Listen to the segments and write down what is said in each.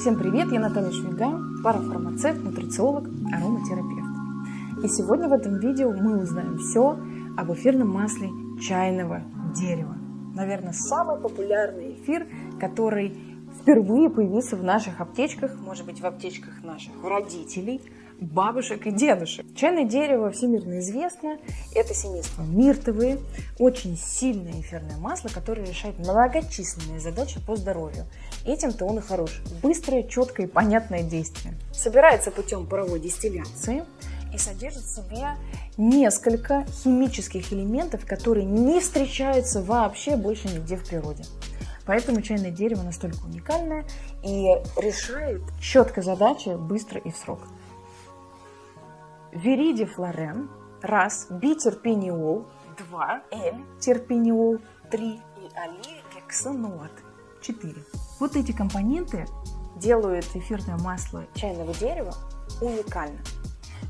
Всем привет, я Наталья Шульга, парафармацевт, нутрициолог, ароматерапевт. И сегодня в этом видео мы узнаем все об эфирном масле чайного дерева. Наверное, самый популярный эфир, который впервые появился в наших аптечках, может быть, в аптечках наших родителей, бабушек и дедушек. Чайное дерево всемирно известно. Это семейство миртовые, очень сильное эфирное масло, которое решает многочисленные задачи по здоровью. Этим-то он и хорош. Быстрое, четкое и понятное действие. Собирается путем паровой дистилляции и содержит в себе несколько химических элементов, которые не встречаются вообще больше нигде в природе. Поэтому чайное дерево настолько уникальное и решает четко задачи быстро и в срок. Виридифлорен – раз, битерпинеол – 2, эльтерпинеол – 3 и оликсенуат – 4. Вот эти компоненты делают эфирное масло чайного дерева уникальным.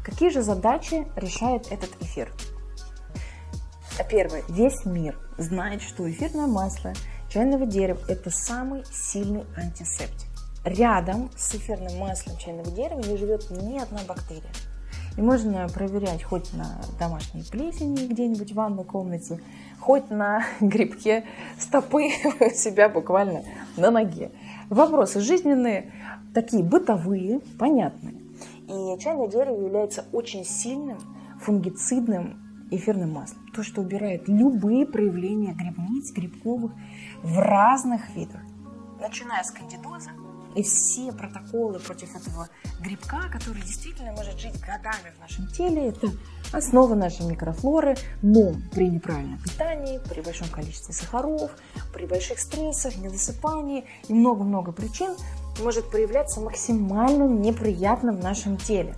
Какие же задачи решает этот эфир? Первое. Весь мир знает, что эфирное масло чайного дерева – это самый сильный антисептик. Рядом с эфирным маслом чайного дерева не живет ни одна бактерия. И можно проверять хоть на домашней плесени где-нибудь в ванной комнате, хоть на грибке стопы у себя буквально на ноге. Вопросы жизненные, такие бытовые, понятные. И чайное дерево является очень сильным фунгицидным эфирным маслом. То, что убирает любые проявления грибниц, грибковых в разных видах. Начиная с кандидоза. И все протоколы против этого грибка, который действительно может жить годами в нашем теле, это основа нашей микрофлоры, но при неправильном питании, при большом количестве сахаров, при больших стрессах, недосыпании и много-много причин может проявляться максимально неприятным в нашем теле.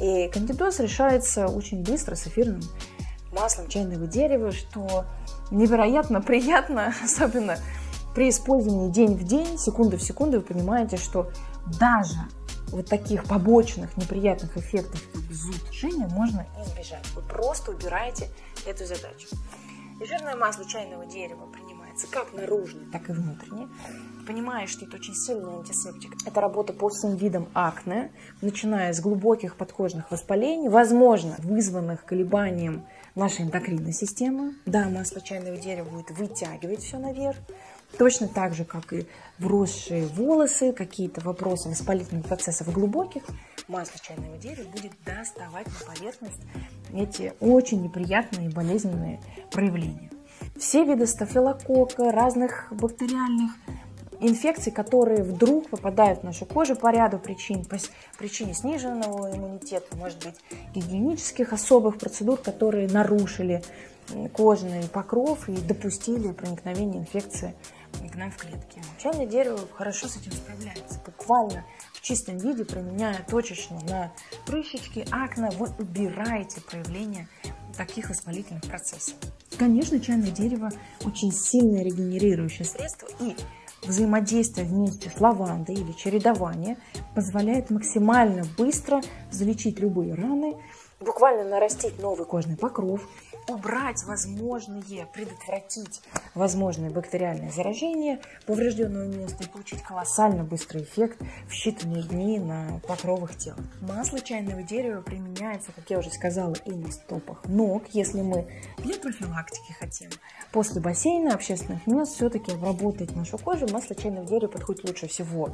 И кандидоз решается очень быстро с эфирным маслом чайного дерева, что невероятно приятно, особенно при использовании день в день, секунду в секунду, вы понимаете, что даже вот таких побочных неприятных эффектов, как зудожение, можно избежать. Вы просто убираете эту задачу. Эфирное масло чайного дерева принимается как наружно, так и внутренне. Понимая, что это очень сильный антисептик. Это работа по всем видам акне, начиная с глубоких подкожных воспалений, возможно, вызванных колебанием нашей эндокринной системы. Да, масло чайного дерева будет вытягивать все наверх. Точно так же, как и вросшие волосы, какие-то вопросы воспалительных процессов глубоких, масло чайного дерева будет доставать на поверхность эти очень неприятные и болезненные проявления. Все виды стафилококка, разных бактериальных инфекций, которые вдруг попадают в нашу кожу по ряду причин. По причине сниженного иммунитета, может быть, гигиенических особых процедур, которые нарушили кожный покров и допустили проникновение инфекции к нам в клетки. Чайное дерево хорошо с этим справляется. Буквально в чистом виде, применяя точечно на прыщички, акне, вы убираете проявление таких воспалительных процессов. Конечно, чайное дерево очень сильное регенерирующее средство, и взаимодействие вместе с лавандой или чередование позволяет максимально быстро залечить любые раны, буквально нарастить новый кожный покров, убрать возможные, предотвратить возможные бактериальные заражения поврежденного места и получить колоссально быстрый эффект в считанные дни на покровах тела. Масло чайного дерева применяется, как я уже сказала, и на стопах ног, если мы для профилактики хотим. После бассейна, общественных мест все-таки обработать нашу кожу, масло чайного дерева подходит лучше всего.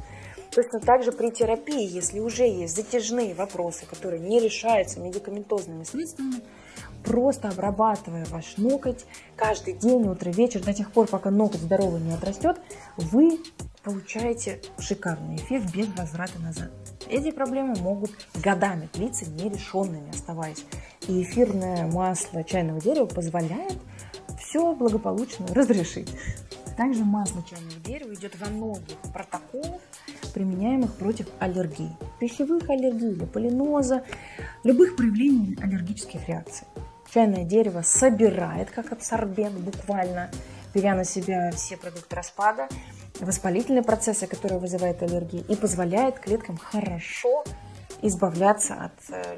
Точно так же при терапии, если уже есть затяжные вопросы, которые не решаются медикаментозными средствами, просто обрабатывая ваш ноготь каждый день, утро, вечер, до тех пор, пока ноготь здоровый не отрастет, вы получаете шикарный эффект без возврата назад. Эти проблемы могут годами длиться нерешенными оставаясь. И эфирное масло чайного дерева позволяет все благополучно разрешить. Также масло чайного дерева идет во многих протоколах, применяемых против аллергии, пищевых аллергий или полиноза, любых проявлений аллергических реакций. Чайное дерево собирает, как абсорбент, буквально беря на себя все продукты распада, воспалительные процессы, которые вызывают аллергии, и позволяет клеткам хорошо избавляться от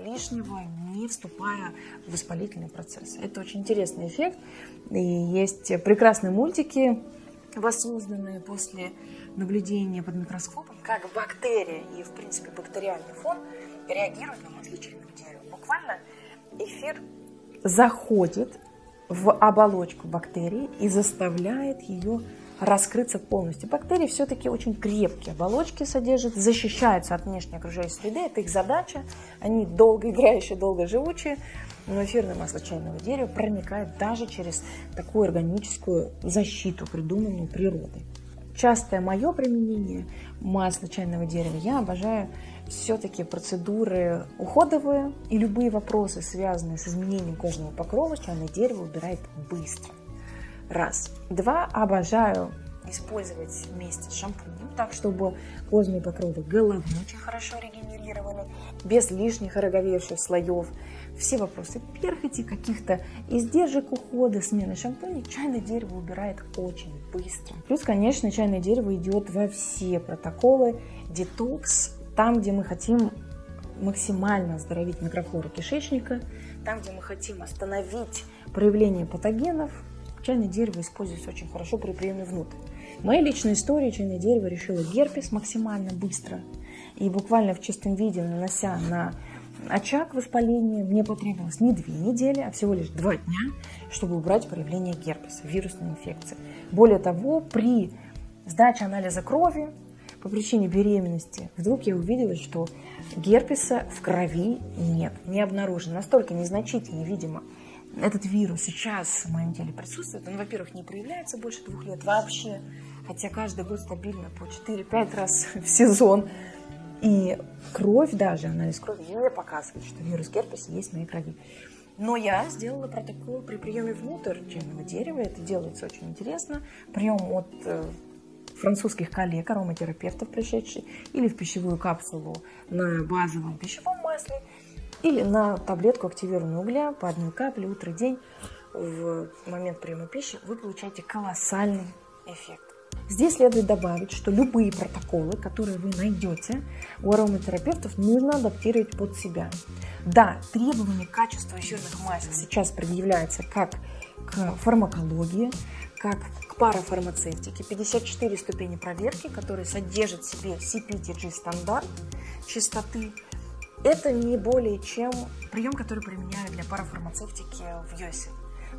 лишнего, не вступая в воспалительный процесс. Это очень интересный эффект. И есть прекрасные мультики воссозданные после наблюдения под микроскопом, как бактерия и, в принципе, бактериальный фон реагирует на масличное дерево. Буквально эфир заходит в оболочку бактерии и заставляет ее раскрыться полностью. Бактерии все-таки очень крепкие оболочки содержат, защищаются от внешней окружающей среды, это их задача, они долгоиграющие, долгоживучие, но эфирное масло чайного дерева проникает даже через такую органическую защиту, придуманную природой. Частое мое применение масла чайного дерева, я обожаю все-таки процедуры уходовые, и любые вопросы, связанные с изменением кожного покрова, чайное дерево убирает быстро. Раз. Два. Обожаю использовать вместе с шампунем, так, чтобы кожные покровы головы очень хорошо регенерировали, без лишних ороговевших слоев. Все вопросы перхоти, каких-то издержек ухода, смены шампуня, чайное дерево убирает очень быстро. Плюс, конечно, чайное дерево идет во все протоколы детокс, там, где мы хотим максимально оздоровить микрофлору кишечника, там, где мы хотим остановить проявление патогенов. Чайное дерево используется очень хорошо при приеме внутрь. В моей личной истории чайное дерево решило герпес максимально быстро. И буквально в чистом виде, нанося на очаг воспаления, мне потребовалось не 2 недели, а всего лишь 2 дня, чтобы убрать проявление герпеса, вирусной инфекции. Более того, при сдаче анализа крови по причине беременности вдруг я увидела, что герпеса в крови нет, не обнаружено. Настолько незначительно, видимо, этот вирус сейчас в моем теле присутствует. Он, во-первых, не проявляется больше 2 лет вообще, хотя каждый год стабильно по 4-5 раз в сезон. И кровь даже, анализ крови не показывает, что вирус герпеса есть в моей крови. Но я сделала протокол при приеме внутрь чайного дерева. Это делается очень интересно. Прием от французских коллег, ароматерапевтов, пришедших, или в пищевую капсулу на базовом пищевом масле, или на таблетку активированного угля по 1 капле утро, день. В момент приема пищи вы получаете колоссальный эффект. Здесь следует добавить, что любые протоколы, которые вы найдете у ароматерапевтов, нужно адаптировать под себя. Да, требования к качеству эфирных масел сейчас предъявляются как к фармакологии, как к парафармацевтике. 54 ступени проверки, которые содержат в себе CPTG стандарт чистоты. Это не более чем прием, который применяют для парафармацевтики в ЮСе.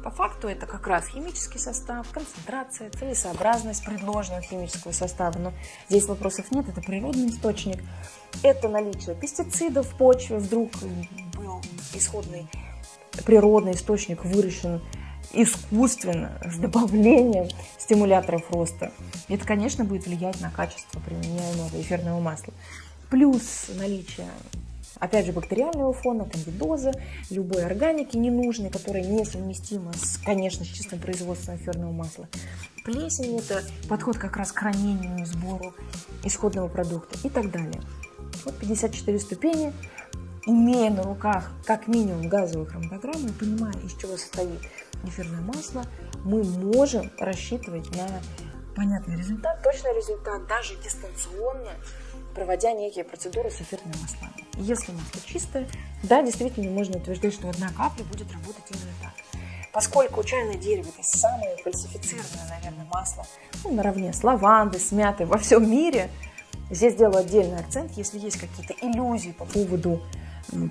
По факту это как раз химический состав, концентрация, целесообразность предложенного химического состава. Но здесь вопросов нет, это природный источник. Это наличие пестицидов в почве. Вдруг был исходный природный источник выращен искусственно, с добавлением стимуляторов роста. Это, конечно, будет влиять на качество применяемого эфирного масла. Плюс наличие, опять же, бактериального фона, кандидоза, любой органики ненужной, которая несовместима, конечно, с чистым производством эфирного масла. Плесень – это подход как раз к хранению, сбору исходного продукта и так далее. Вот 54 ступени, имея на руках как минимум газовую хроматограмму и понимая, из чего состоит эфирное масло, мы можем рассчитывать на понятный результат, точный результат, даже дистанционно, проводя некие процедуры с эфирными маслами. Если масло чистое, да, действительно можно утверждать, что 1 капля будет работать именно так. Поскольку чайное дерево – это самое фальсифицированное, наверное, масло, ну, наравне с лавандой, с мятой во всем мире, здесь делаю отдельный акцент, если есть какие-то иллюзии по поводу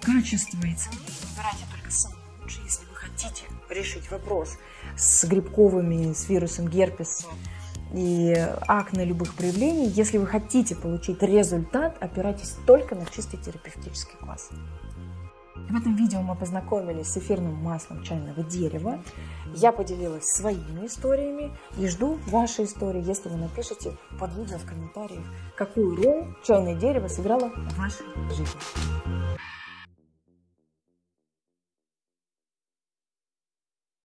качества и цены, выбирайте только самое лучшее, если вы хотите решить вопрос с грибковыми, с вирусом герпеса, и акне любых проявлений. Если вы хотите получить результат, опирайтесь только на чистый терапевтический класс. В этом видео мы познакомились с эфирным маслом чайного дерева. Я поделилась своими историями и жду ваши истории, если вы напишите под видео в комментариях, какую роль чайное дерево сыграло в вашей жизни.